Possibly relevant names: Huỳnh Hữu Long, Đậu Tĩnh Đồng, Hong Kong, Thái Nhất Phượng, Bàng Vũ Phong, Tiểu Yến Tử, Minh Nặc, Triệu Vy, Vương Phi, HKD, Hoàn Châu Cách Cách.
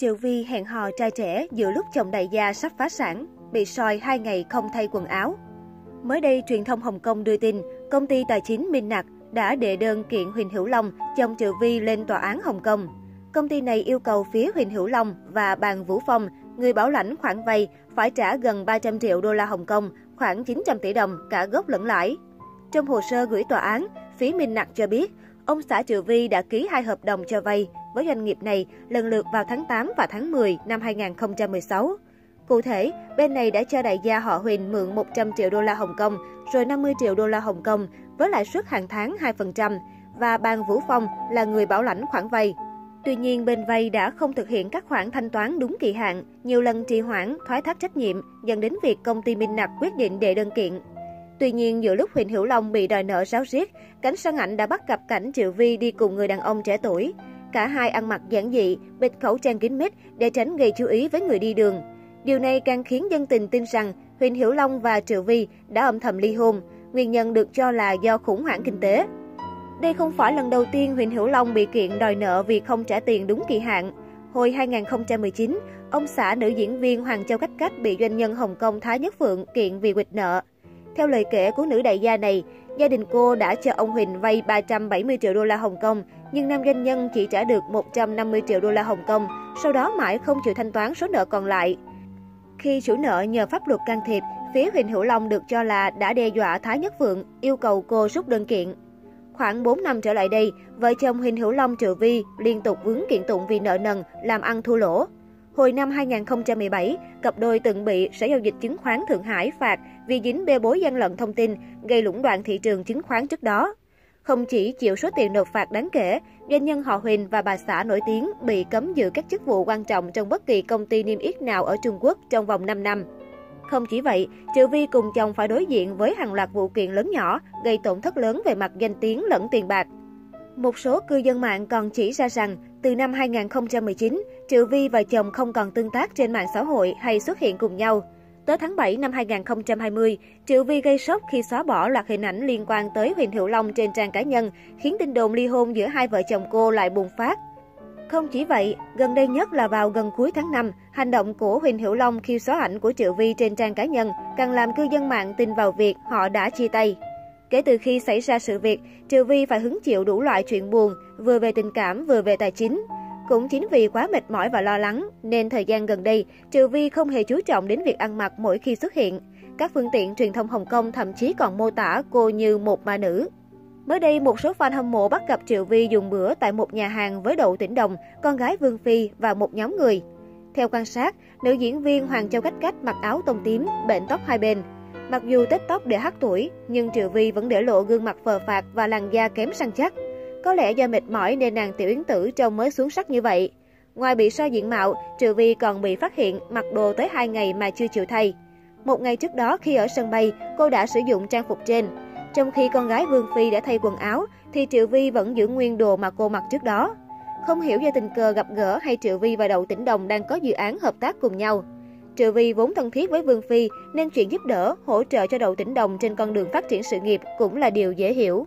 Triệu Vy hẹn hò trai trẻ giữa lúc chồng đại gia sắp phá sản, bị soi 2 ngày không thay quần áo. Mới đây, truyền thông Hồng Kông đưa tin, công ty tài chính Minh Nặc đã đệ đơn kiện Huỳnh Hữu Long, chồng Triệu Vy lên tòa án Hồng Kông. Công ty này yêu cầu phía Huỳnh Hữu Long và Bàng Vũ Phong, người bảo lãnh khoản vay, phải trả gần 300 triệu đô la Hồng Kông, khoảng 900 tỷ đồng cả gốc lẫn lãi. Trong hồ sơ gửi tòa án, phía Minh Nặc cho biết, ông xã Triệu Vy đã ký 2 hợp đồng cho vay với doanh nghiệp này lần lượt vào tháng 8 và tháng 10 năm 2016. Cụ thể, bên này đã cho đại gia họ Huỳnh mượn 100 triệu đô la Hồng Kông, rồi 50 triệu đô la Hồng Kông với lãi suất hàng tháng 2% và Bàng Vũ Phong là người bảo lãnh khoản vay. Tuy nhiên, bên vay đã không thực hiện các khoản thanh toán đúng kỳ hạn, nhiều lần trì hoãn, thoái thác trách nhiệm, dẫn đến việc công ty Minh Nặc quyết định đệ đơn kiện. Tuy nhiên, giữa lúc Huỳnh Hữu Long bị đòi nợ ráo riết, cánh săn ảnh đã bắt gặp cảnh Triệu Vy đi cùng người đàn ông trẻ tuổi. Cả hai ăn mặc giản dị, bịt khẩu trang kín mít để tránh gây chú ý với người đi đường. Điều này càng khiến dân tình tin rằng Huỳnh Hữu Long và Triệu Vy đã âm thầm ly hôn, nguyên nhân được cho là do khủng hoảng kinh tế. Đây không phải lần đầu tiên Huỳnh Hữu Long bị kiện đòi nợ vì không trả tiền đúng kỳ hạn. Hồi 2019, ông xã nữ diễn viên Hoàng Châu Cách Cách bị doanh nhân Hồng Kông Thái Nhất Phượng kiện vì quỵt nợ. Theo lời kể của nữ đại gia này, gia đình cô đã cho ông Huỳnh vay 370 triệu đô la Hồng Kông, nhưng nam doanh nhân chỉ trả được 150 triệu đô la Hồng Kông, sau đó mãi không chịu thanh toán số nợ còn lại. Khi chủ nợ nhờ pháp luật can thiệp, phía Huỳnh Hữu Long được cho là đã đe dọa Thái Nhất Phượng, yêu cầu cô rút đơn kiện. Khoảng 4 năm trở lại đây, vợ chồng Huỳnh Hữu Long Triệu Vy liên tục vướng kiện tụng vì nợ nần, làm ăn thua lỗ. Hồi năm 2017, cặp đôi từng bị Sở Giao dịch Chứng khoán Thượng Hải phạt vì dính bê bối gian lận thông tin, gây lũng đoạn thị trường chứng khoán trước đó. Không chỉ chịu số tiền nộp phạt đáng kể, doanh nhân họ Huỳnh và bà xã nổi tiếng bị cấm giữ các chức vụ quan trọng trong bất kỳ công ty niêm yết nào ở Trung Quốc trong vòng 5 năm. Không chỉ vậy, Triệu Vy cùng chồng phải đối diện với hàng loạt vụ kiện lớn nhỏ, gây tổn thất lớn về mặt danh tiếng lẫn tiền bạc. Một số cư dân mạng còn chỉ ra rằng, từ năm 2019, Triệu Vy và chồng không còn tương tác trên mạng xã hội hay xuất hiện cùng nhau. Tới tháng 7 năm 2020, Triệu Vy gây sốc khi xóa bỏ loạt hình ảnh liên quan tới Huỳnh Hữu Long trên trang cá nhân, khiến tin đồn ly hôn giữa hai vợ chồng cô lại bùng phát. Không chỉ vậy, gần đây nhất là vào gần cuối tháng 5, hành động của Huỳnh Hữu Long khi xóa ảnh của Triệu Vy trên trang cá nhân càng làm cư dân mạng tin vào việc họ đã chia tay. Kể từ khi xảy ra sự việc, Triệu Vy phải hứng chịu đủ loại chuyện buồn, vừa về tình cảm vừa về tài chính. Cũng chính vì quá mệt mỏi và lo lắng, nên thời gian gần đây, Triệu Vy không hề chú trọng đến việc ăn mặc mỗi khi xuất hiện. Các phương tiện truyền thông Hồng Kông thậm chí còn mô tả cô như một ma nữ. Mới đây, một số fan hâm mộ bắt gặp Triệu Vy dùng bữa tại một nhà hàng với Đậu Tĩnh Đồng, con gái Vương Phi và một nhóm người. Theo quan sát, nữ diễn viên Hoàng Châu Cách Cách mặc áo tông tím, bện tóc hai bên. Mặc dù tết tóc để hắt tuổi, nhưng Triệu Vy vẫn để lộ gương mặt phờ phạc và làn da kém săn chắc. Có lẽ do mệt mỏi nên nàng tiểu yến tử trông mới xuống sắc như vậy. Ngoài bị soi diện mạo, Triệu Vy còn bị phát hiện mặc đồ tới 2 ngày mà chưa chịu thay. Một ngày trước đó khi ở sân bay, cô đã sử dụng trang phục trên. Trong khi con gái Vương Phi đã thay quần áo, thì Triệu Vy vẫn giữ nguyên đồ mà cô mặc trước đó. Không hiểu do tình cờ gặp gỡ hay Triệu Vy và Đậu Tĩnh Đồng đang có dự án hợp tác cùng nhau. Triệu Vy vốn thân thiết với Vương Phi nên chuyện giúp đỡ, hỗ trợ cho Đậu Tĩnh Đồng trên con đường phát triển sự nghiệp cũng là điều dễ hiểu.